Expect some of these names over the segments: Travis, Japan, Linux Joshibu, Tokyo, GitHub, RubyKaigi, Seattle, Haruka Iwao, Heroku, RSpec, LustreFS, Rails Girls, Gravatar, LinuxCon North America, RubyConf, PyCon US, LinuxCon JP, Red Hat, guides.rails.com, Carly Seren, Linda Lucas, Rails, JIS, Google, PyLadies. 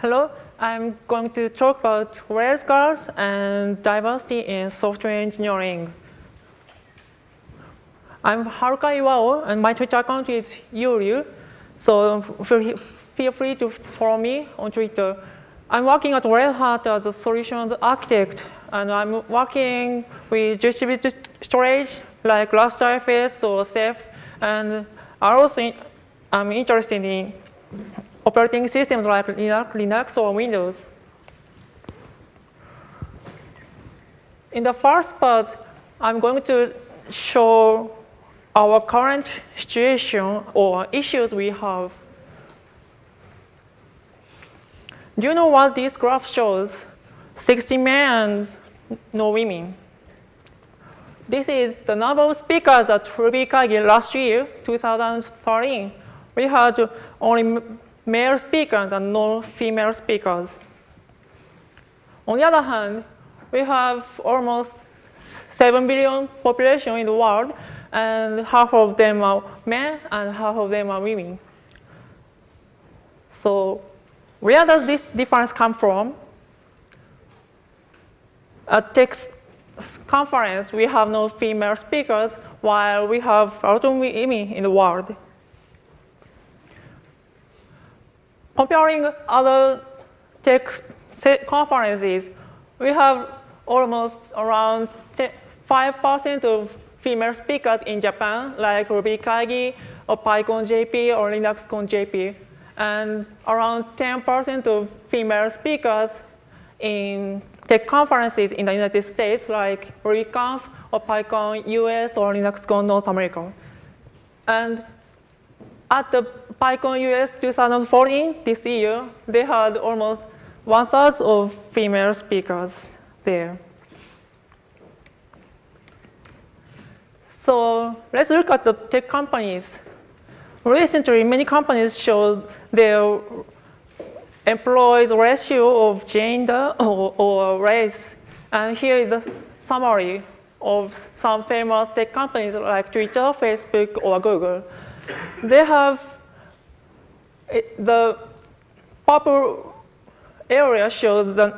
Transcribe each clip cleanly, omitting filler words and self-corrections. Hello, I'm going to talk about Rails Girls and diversity in software engineering. I'm Haruka Iwao, and my Twitter account is Yuryu, so feel free to follow me on Twitter. I'm working at Red Hat as a solutions architect, and I'm working with distributed storage like LustreFS or Ceph, and I'm interested in operating systems like Linux or Windows. In the first part, I'm going to show our current situation or issues we have. Do you know what this graph shows? 60 men and no women. This is the number of speakers at RubyKaigi last year, 2013. We had only male speakers and no female speakers. On the other hand, we have almost 7 billion population in the world, and half of them are men and half of them are women. So where does this difference come from? At Tech's conference, we have no female speakers, while we have a lot of women in the world. Comparing other tech conferences, we have almost around 5% of female speakers in Japan, like RubyKaigi, or PyCon JP, or LinuxCon JP, and around 10% of female speakers in tech conferences in the United States, like RubyConf, or PyCon US, or LinuxCon North America. And at the PyCon US 2014, this year, they had almost 1/3 of female speakers there. So let's look at the tech companies. Recently, many companies showed their employees' ratio of gender or race. And here is the summary of some famous tech companies like Twitter, Facebook, or Google. They have the purple area shows the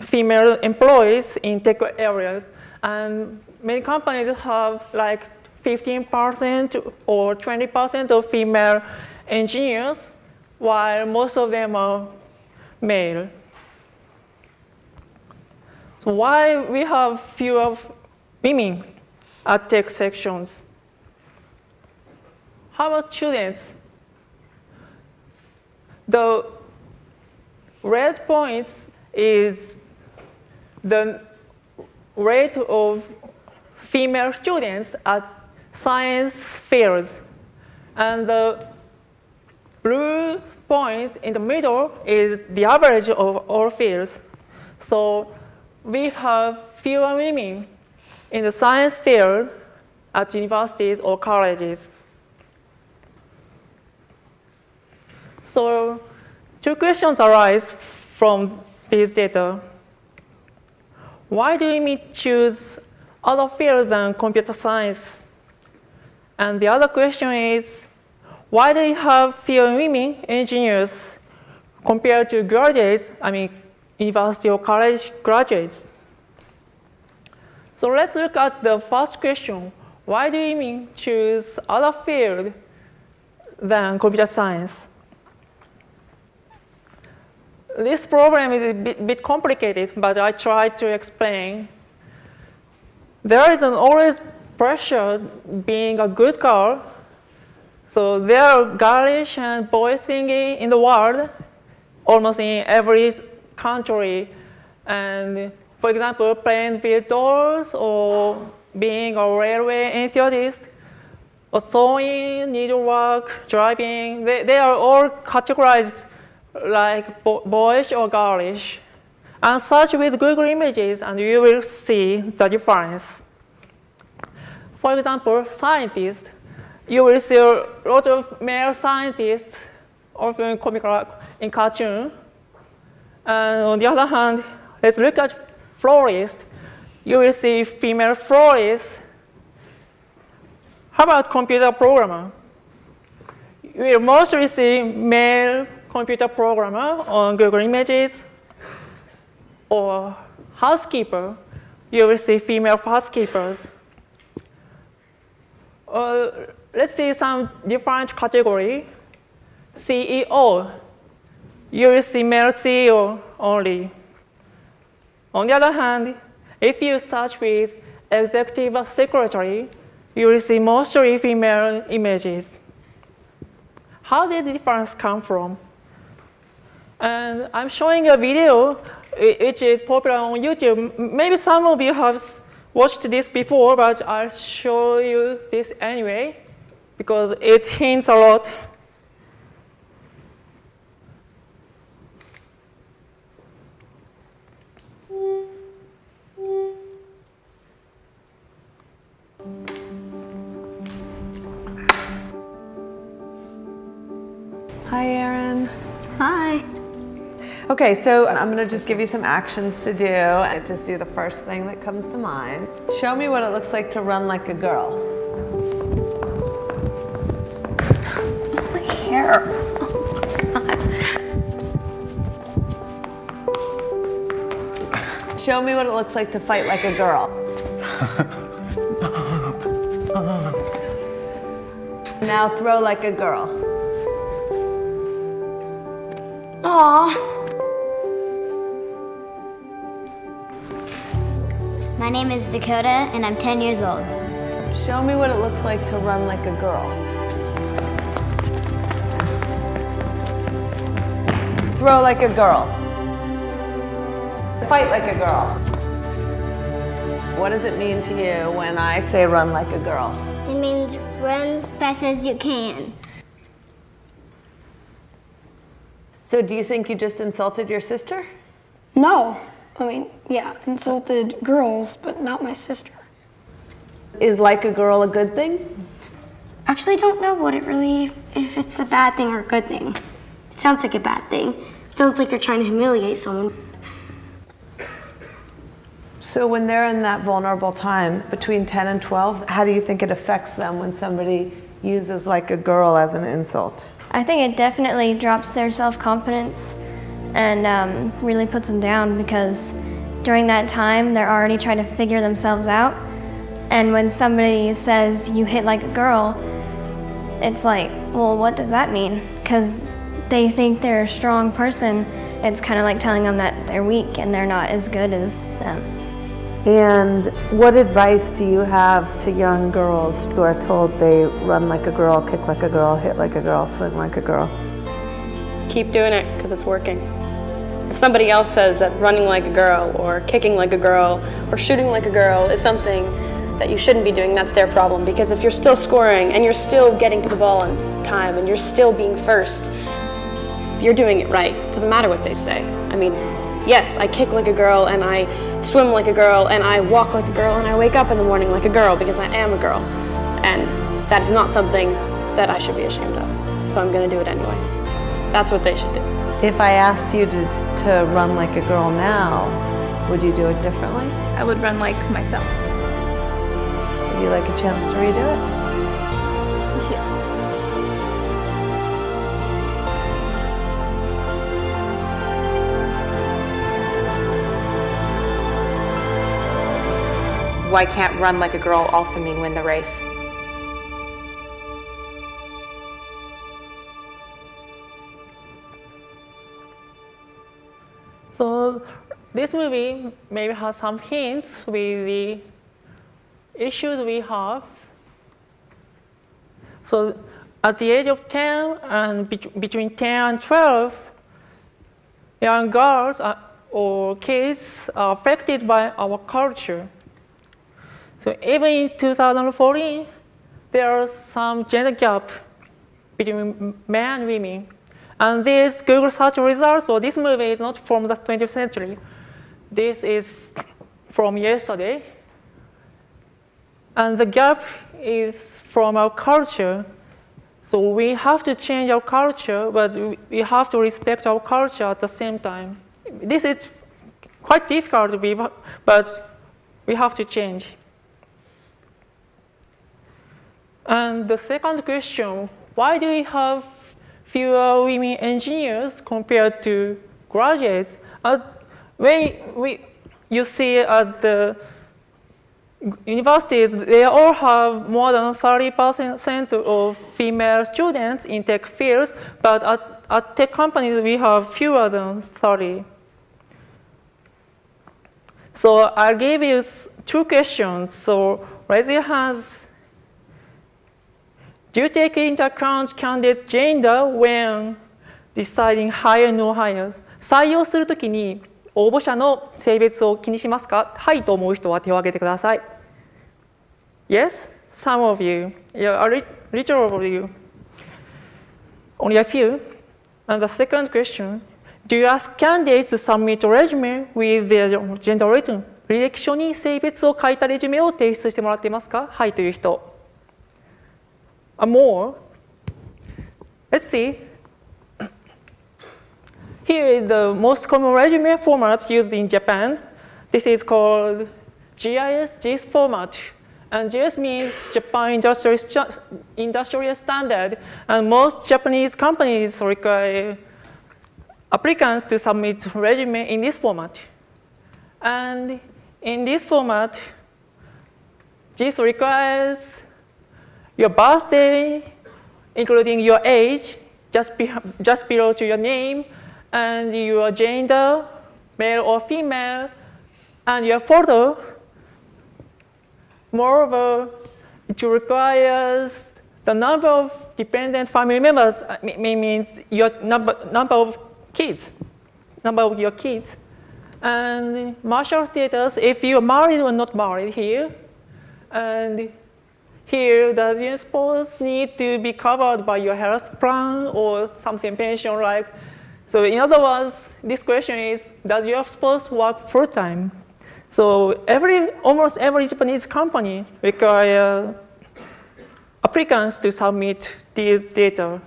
female employees in tech areas. And many companies have like 15% or 20% of female engineers, while most of them are male. So why we have fewer women at tech sections? How about students? The red point is the rate of female students at science fields, and the blue point in the middle is the average of all fields. So we have fewer women in the science field at universities or colleges. So two questions arise from this data. Why do we choose other fields than computer science? And the other question is, why do we have fewer women engineers compared to graduates, university or college graduates? So let's look at the first question. Why do women choose other fields than computer science? This problem is a bit complicated, but I try to explain. There is always pressure being a good girl. So there are girlish and boy thingy in the world, almost in every country. And for example, playing with dolls or being a railway enthusiast, or sewing, needlework, driving, they are all categorized like boyish or girlish. And search with Google Images, and you will see the difference. For example, scientists. You will see a lot of male scientists, often comical in cartoon. And on the other hand, let's look at florists. You will see female florists. How about computer programmer? You will mostly see male computer programmer on Google Images or housekeeper, you will see female housekeepers. Let's see some different category. CEO, you will see male CEO only. On the other hand, if you search with executive secretary, you will see mostly female images. How did the difference come from? And I'm showing a video which is popular on YouTube. Maybe some of you have watched this before, but I'll show you this anyway because it hints a lot. Hi, Erin. Hi. Okay, so I'm going to just give you some actions to do. I just do the first thing that comes to mind. Show me what it looks like to run like a girl. Over here. Oh, my God. Show me what it looks like to fight like a girl. Now throw like a girl. Aww. My name is Dakota, and I'm 10 years old. Show me what it looks like to run like a girl. Throw like a girl. Fight like a girl. What does it mean to you when I say run like a girl? It means run fast as you can. So do you think you just insulted your sister? No. I mean, yeah, insulted girls, but not my sister. Is like a girl a good thing? Actually, I don't know what it really, if it's a bad thing or a good thing. It sounds like a bad thing. It sounds like you're trying to humiliate someone. So when they're in that vulnerable time, between 10 and 12, how do you think it affects them when somebody uses like a girl as an insult? I think it definitely drops their self-confidence and really puts them down because during that time, they're already trying to figure themselves out. And when somebody says, you hit like a girl, it's like, well, what does that mean? Because they think they're a strong person. It's kind of like telling them that they're weak and they're not as good as them. And what advice do you have to young girls who are told they run like a girl, kick like a girl, hit like a girl, swing like a girl? Keep doing it, because it's working. If somebody else says that running like a girl, or kicking like a girl, or shooting like a girl is something that you shouldn't be doing, that's their problem. Because if you're still scoring, and you're still getting to the ball in time, and you're still being first, if you're doing it right, it doesn't matter what they say. I mean, yes, I kick like a girl, and I swim like a girl, and I walk like a girl, and I wake up in the morning like a girl because I am a girl. And that is not something that I should be ashamed of. So I'm going to do it anyway. That's what they should do. If I asked you to run like a girl now, would you do it differently? I would run like myself. Would you like a chance to redo it? Yeah. Why can't run like a girl also mean win the race? So this movie maybe has some hints with the issues we have. So at the age of 10 and between 10 and 12, young girls or kids are affected by our culture. So even in 2014, there is some gender gap between men and women. And this Google search results, so this movie is not from the 20th century. This is from yesterday. And the gap is from our culture. So we have to change our culture, but we have to respect our culture at the same time. This is quite difficult to be, but we have to change. And the second question, why do we have fewer women engineers compared to graduates. You see at the universities, they all have more than 30% of female students in tech fields, but at tech companies, we have fewer than 30. So I'll give you two questions. So raise your hands. Do you take into account candidates' gender when deciding hire or no hires? 採用するときに応募者の性別を気にしますか？はいと思う人は手を挙げてください。Yes, some of you. Yeah, a little of you. Only a few. And the second question, do you ask candidates to submit a resume with their gender written? 履歴書に性別を書いたレジュメを提出してもらっていますか？はいという人。More. Let's see. Here is the most common resume format used in Japan. This is called JIS format. And JIS means Japan Industrial Standard. And most Japanese companies require applicants to submit resume in this format. And in this format, JIS requires your birthday, including your age, just below to your name, and your gender, male or female, and your photo. Moreover, it requires the number of dependent family members, means your number of your kids, and marital status if you are married or not married here. And here, does your spouse need to be covered by your health plan or something pension like? So in other words, this question is, does your spouse work full-time? So almost every Japanese company requires applicants to submit this data.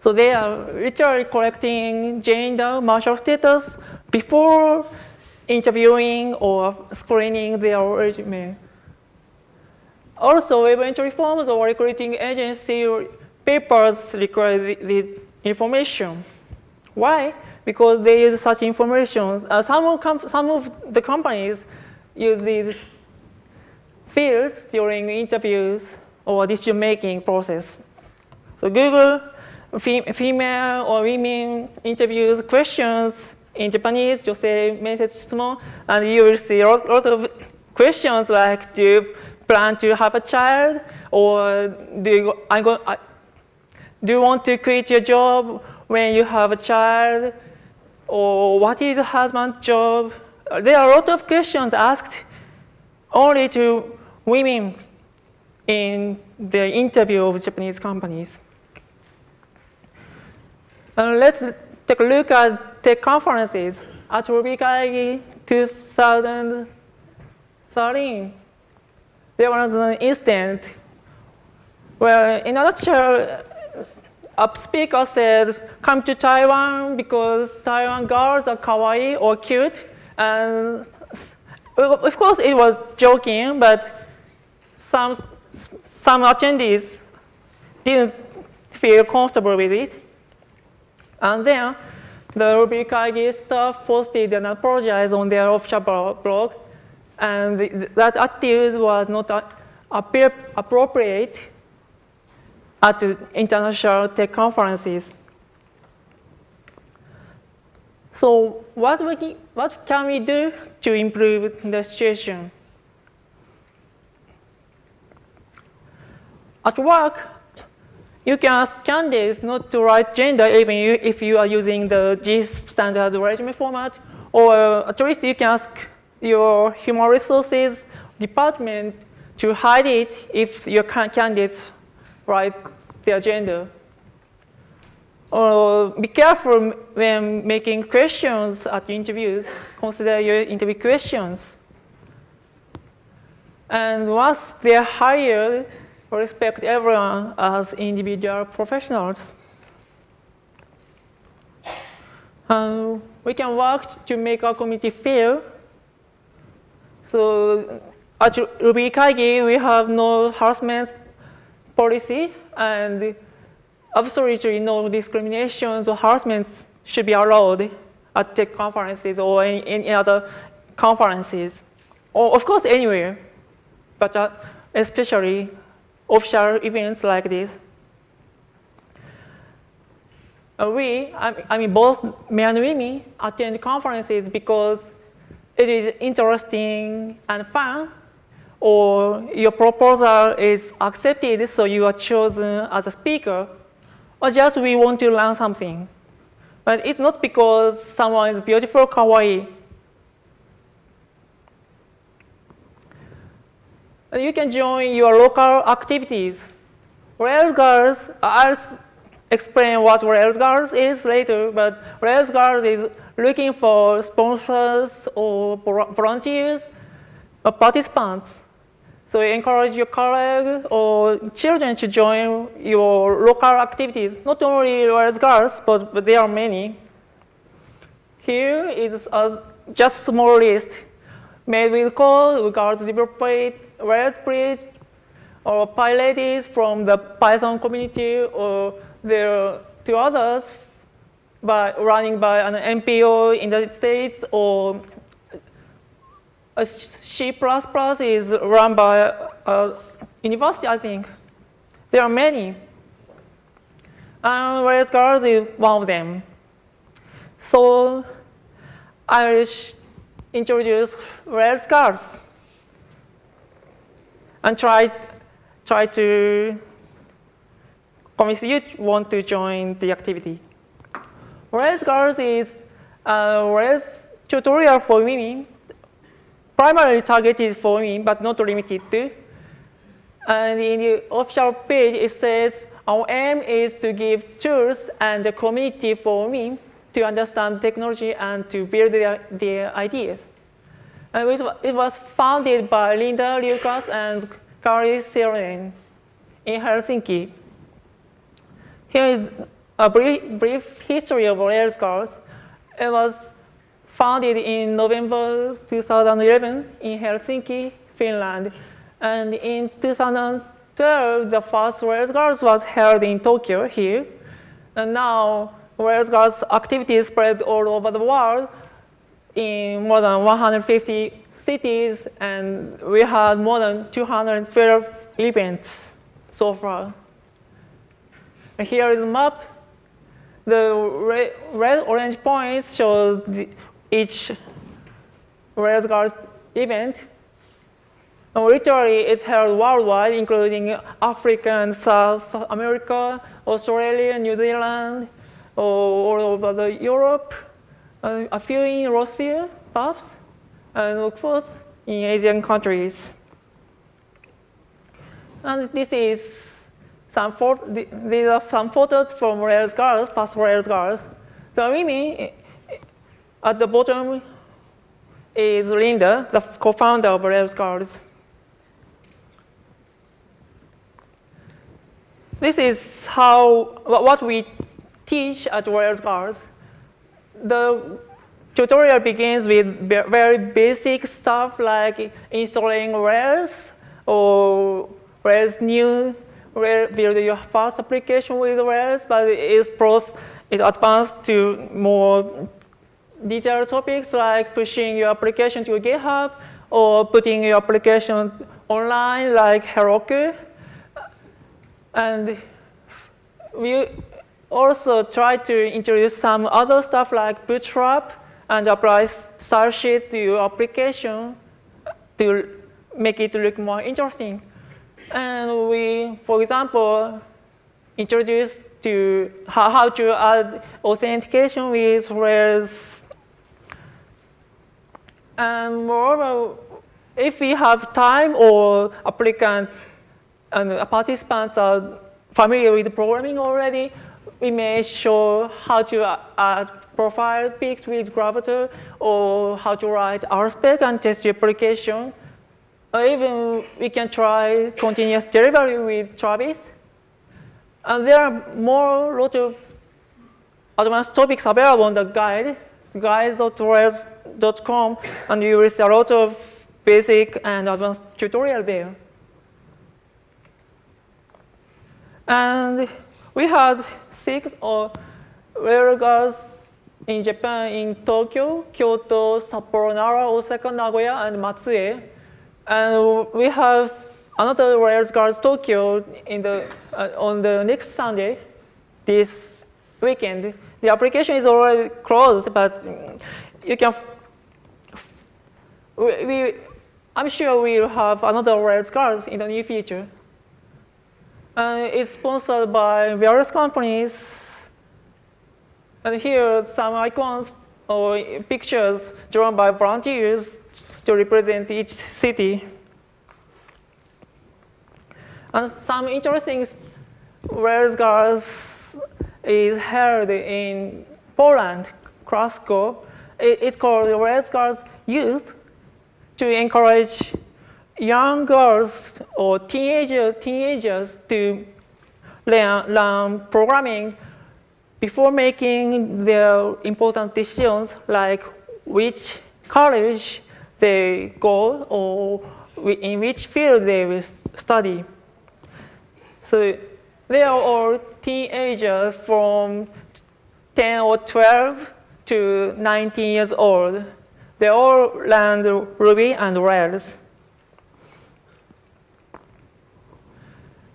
So they are literally collecting gender, marital status before interviewing or screening their resume. Also, web entry forms or recruiting agency papers require this information. Why? Because they use such information. Some of the companies use these fields during interviews or decision-making process. So Google female or women interviews questions in Japanese, and you will see a lot of questions like, do you plan to have a child, or do you want to quit your job when you have a child? Or what is a husband's job? There are a lot of questions asked only to women in the interview of Japanese companies. And let's take a look at tech conferences. At RubyKaigi 2013, there was an incident where, in a nutshell, a speaker said, come to Taiwan because Taiwan girls are kawaii or cute. And of course, it was joking, but some attendees didn't feel comfortable with it. And then the RubyKaigi staff posted and apologized on their official blog. And that attitude was not appropriate at international tech conferences. So what can we do to improve the situation? At work, you can ask candidates not to write gender even if you are using the JIS standard resume format, or at least you can ask your human resources department to hide it if your candidates write their gender. Be careful when making questions at interviews. Consider your interview questions. And once they're hired, respect everyone as individual professionals. And we can work to make our community feel. So at RubyKaigi, we have no harassment policy, and absolutely no discriminations or harassments should be allowed at tech conferences or any other conferences, or of course anywhere, but especially official events like this. I mean, both men and women attend conferences because it is interesting and fun, or your proposal is accepted, so you are chosen as a speaker, or just we want to learn something. But it's not because someone is beautiful, kawaii. You can join your local activities. Rails Girls, I'll explain what Rails Girls is later, but Rails Girls is looking for sponsors or volunteers or participants. So encourage your colleagues or children to join your local activities. Not only Rails Girls, but there are many. Here is just a small list made with code, Girls Developed, Rails Bridge, or PyLadies from the Python community, or there are two others running by an NPO in the States, or C++ is run by a university, I think. There are many. And Rails Girls is one of them. So I will introduce Rails Girls and try to convince you to want to join the activity. Rails Girls is a Rails tutorial for women, primarily targeted for women, but not limited to. And in the official page, it says, our aim is to give tools and a community for women to understand technology and to build their ideas. And it was founded by Linda Lucas and Carly Seren in Helsinki. Here is a brief history of Rails Girls. It was founded in November 2011 in Helsinki, Finland. And in 2012, the first Rails Girls was held in Tokyo here. And now Rails Girls activities spread all over the world, in more than 150 cities, and we had more than 212 events so far. And here is a map. The red-orange points shows each Rails Girls event. And literally, it's held worldwide, including Africa and South America, Australia, New Zealand, all over Europe. A few in Russia, perhaps, and of course in Asian countries. And this is some these are some photos from Rails Girls, past Rails Girls. The women at the bottom is Linda, the co-founder of Rails Girls. This is what we teach at Rails Girls. The tutorial begins with very basic stuff like installing Rails or Rails new, build your first application with Rails, but it advances to more detailed topics like pushing your application to GitHub or putting your application online like Heroku. And we also try to introduce some other stuff like bootstrap and apply style sheet to your application to make it look more interesting. And we, for example, introduced to how to add authentication with Rails. And moreover, if we have time or applicants and participants are familiar with programming already, we may show how to add profile pics with Gravatar, or how to write RSpec and test your application. Or even we can try continuous delivery with Travis. And there are lot of advanced topics available on the guide, guides.rails.com, and you will see a lot of basic and advanced tutorial there. And we had 6 or Rails Girls in Japan, in Tokyo, Kyoto, Sapporo, Nara, Osaka, Nagoya, and Matsue. And we have another Rails Girls Tokyo in the, on the next Sunday, this weekend. The application is already closed, but you can. I'm sure we'll have another Rails Girls in the near future. It's sponsored by various companies. And here are some icons or pictures drawn by volunteers to represent each city. And some interesting Rails Girls is held in Poland, Krakow. It's called Rails Girls Youth, to encourage young girls or teenagers to learn programming before making their important decisions, like which college they go or in which field they will study. So they are all teenagers from 10 or 12 to 19 years old. They all learned Ruby and Rails.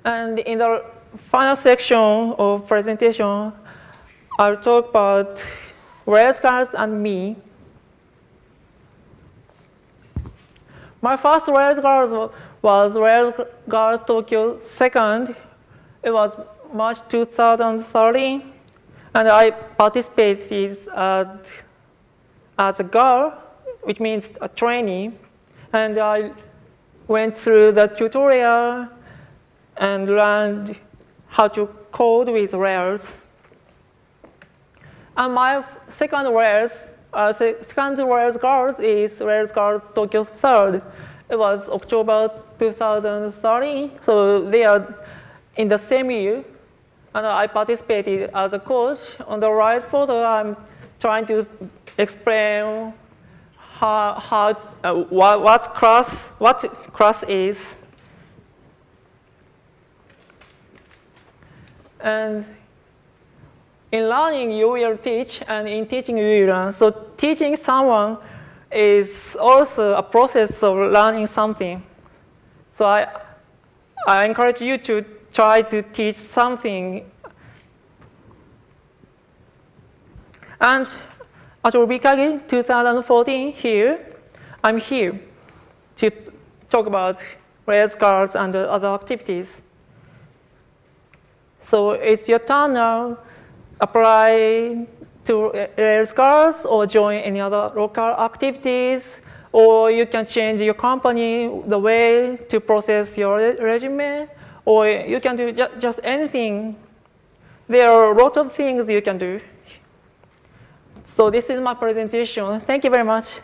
And in the final section of presentation, I'll talk about Rails Girls and me. My first Rails Girls was Rails Girls Tokyo 2nd. It was March 2013, and I participated as a girl, which means a trainee. And I went through the tutorial and learned how to code with Rails. And my second Rails Girls is Rails Girls Tokyo 3rd. It was October 2013, so they are in the same year. And I participated as a coach. On the right photo, I'm trying to explain what class is. And in learning, you will teach, and in teaching, you will learn. So teaching someone is also a process of learning something. So I encourage you to try to teach something. And at RubyKaigi 2014 here, I'm here to talk about Rails Girls and other activities. So it's your turn now. Apply to Rails Girls or join any other local activities, or you can change your company, the way to process your resume, or you can do just anything. There are a lot of things you can do. So this is my presentation. Thank you very much.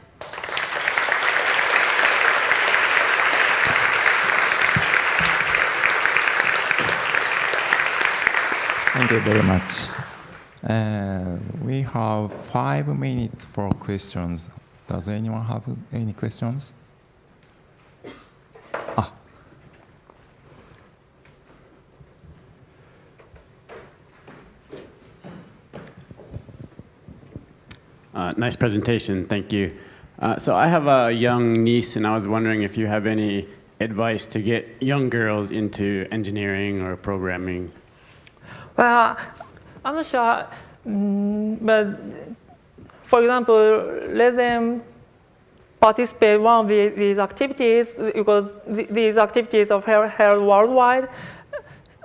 Thank you very much. We have 5 minutes for questions. Does anyone have any questions? Ah. Nice presentation, thank you. So I have a young niece, and I was wondering if you have any advice to get young girls into engineering or programming. Well, I'm not sure, but for example, let them participate in one of these activities, because these activities are held worldwide,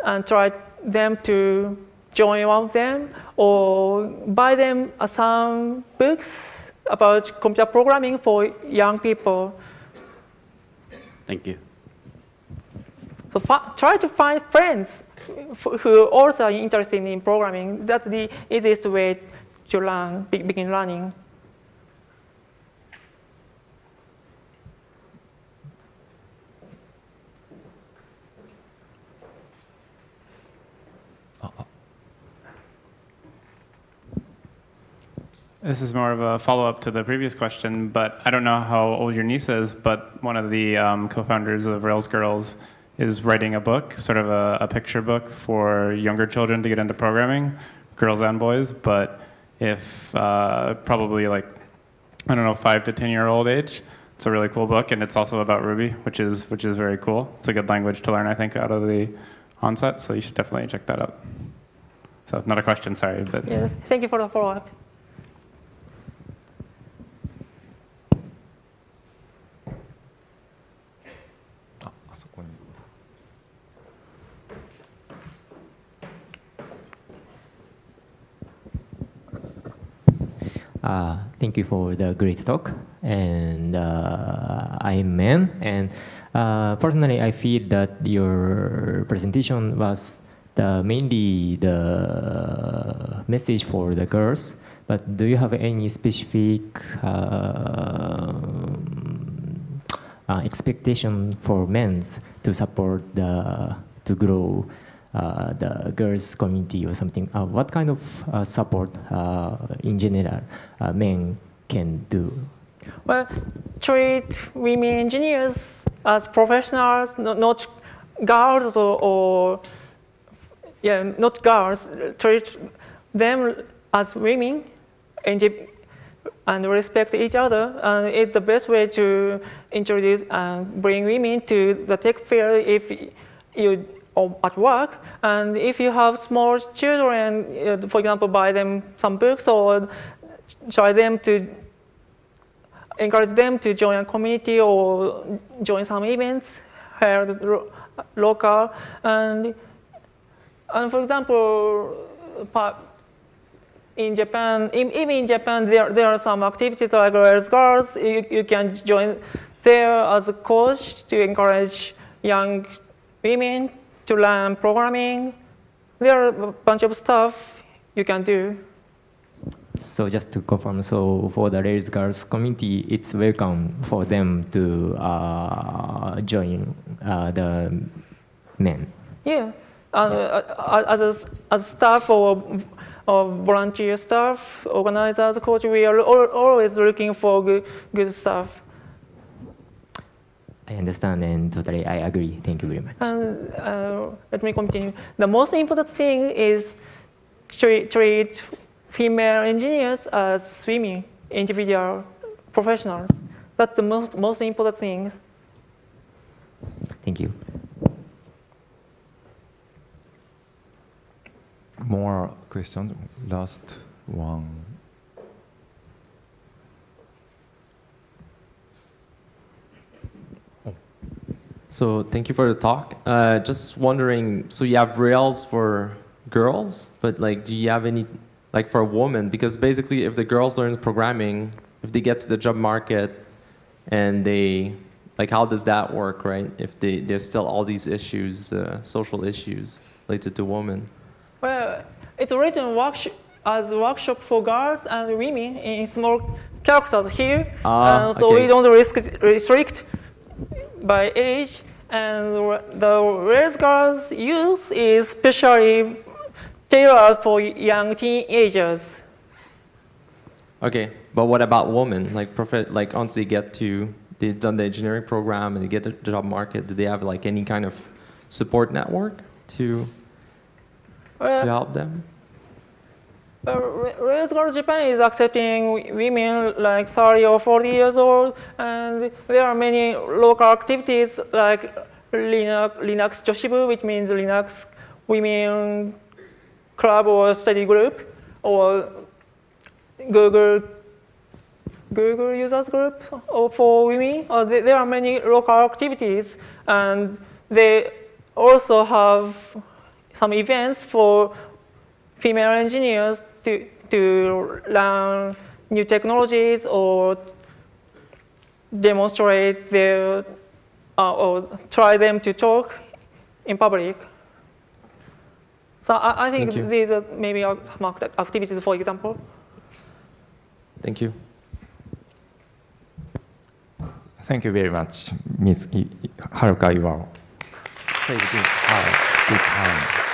and try them to join one of them, or buy them some books about computer programming for young people. Thank you. So try to find friends who also are interested in programming. That's the easiest way to learn, begin learning. This is more of a follow-up to the previous question, but I don't know how old your niece is, but one of the co-founders of Rails Girls is writing a book, sort of a picture book for younger children to get into programming, girls and boys. But if probably like, I don't know, 5 to 10-year-old age, it's a really cool book, and it's also about Ruby, which is very cool. It's a good language to learn, I think, out of the onset. So you should definitely check that out. So not a question, sorry, but yeah. Thank you for the follow-up. Thank you for the great talk, and I'm Mem, and personally I feel that your presentation was mainly the message for the girls, but do you have any specific expectation for men to support to grow the girls' community or something? What kind of support in general men can do? Well, treat women engineers as professionals, not girls, or yeah, not girls. Treat them as women and respect each other. It's the best way to introduce and bring women to the tech field if you at work. And if you have small children, for example, buy them some books or try them to encourage them to join a community or join some events held local. And for example, in Japan, even in Japan, there are some activities like Rails Girls. You can join there as a coach to encourage young women to learn programming. There are a bunch of stuff you can do. So just to confirm, so for the Rails Girls community, it's welcome for them to join the men. Yeah, as staff or volunteer staff, organizers, coach, we are always looking for good stuff. I understand, and totally I agree. Thank you very much. Let me continue. The most important thing is treat female engineers as women, individual professionals. That's the most important thing. Thank you. More questions? Last one. So thank you for the talk. Just wondering, so you have Rails for girls, but like, do you have any, like for women? Because basically if the girls learn programming, if they get to the job market and they, like how does that work, right? If there's still all these issues, social issues related to women. Well, it's written as a workshop for girls and women in small characters here. So okay. We don't restrict by age, and the Rails Girls use is especially tailored for young teenagers. Okay, but what about women? Like once they get to, they've done the engineering program and they get to the job market, do they have like any kind of support network to help them? Red Hat Japan is accepting women like 30 or 40 years old, and there are many local activities like Linux Joshibu, which means Linux Women Club or Study Group, or Google Users Group for women. There are many local activities, and they also have some events for female engineers to learn new technologies or demonstrate their, or try them to talk in public. So I think these are maybe activities, for example. Thank you. Thank you very much, Ms. Haruka Iwao. Thank you. Good time.